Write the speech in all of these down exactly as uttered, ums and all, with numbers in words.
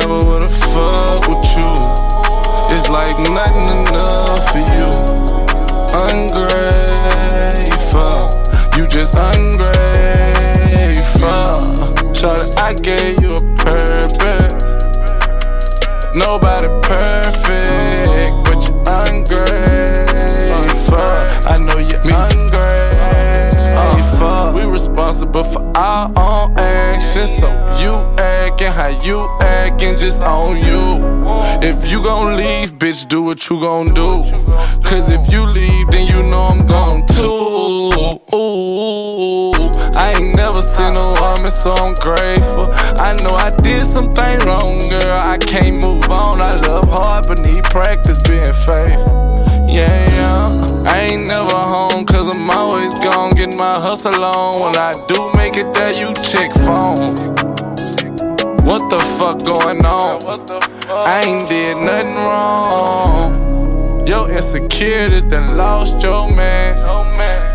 never would've fucked with you. It's like nothing enough for you. Ungrateful, you just ungrateful. Shawty, I gave you a purpose. Nobody perfect, but you're ungrateful. I know you're ungrateful. We responsible for our own actions, so you acting how you acting, just on you. If you gon' leave, bitch, do what you gon' do. Cause if you leave, then you know I'm gone too. Ooh, I ain't never seen no woman, so I'm grateful. I know I did something wrong, girl, I can't move on. I love hard, but need practice being faithful. Yeah, I ain't never home, cause I'm always gone. Get my hustle on. When I do make it there, you check phone. What the fuck going on? I ain't did nothing wrong. Your insecurities done lost your man.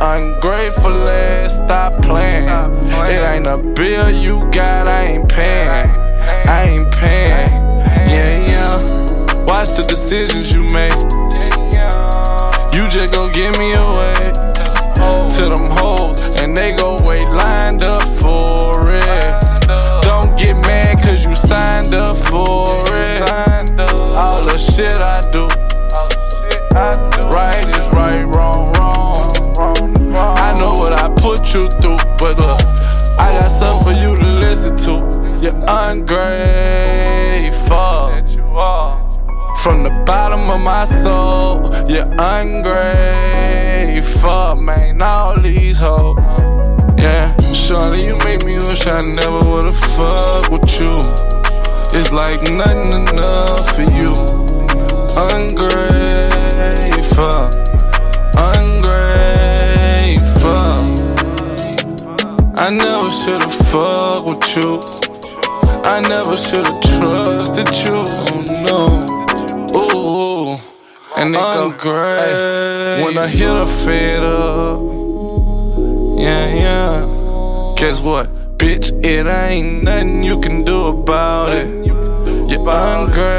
Ungrateful ass, stop playing. It ain't a bill you got, I ain't paying. I ain't paying. Yeah, yeah. Watch the decisions you make. You just gon' give me away to them hoes, and they gon' wait lined up for it. Don't get mad cause you signed up for it. All the shit I do, right is right, wrong, wrong. I know what I put you through, but look, I got something for you to listen to. You're ungrateful. From the bottom of my soul, you're ungrateful, man, all these hoes. Yeah, shawty, you make me wish I never would've fucked with you. It's like nothing enough for you. Ungrateful, ungrateful. I never should've fucked with you. I never should've trusted you, oh no. Ooh, and ungrateful. When I hit a fed up, yeah, yeah. Guess what, bitch? It ain't nothing you can do about it. You're ungrateful.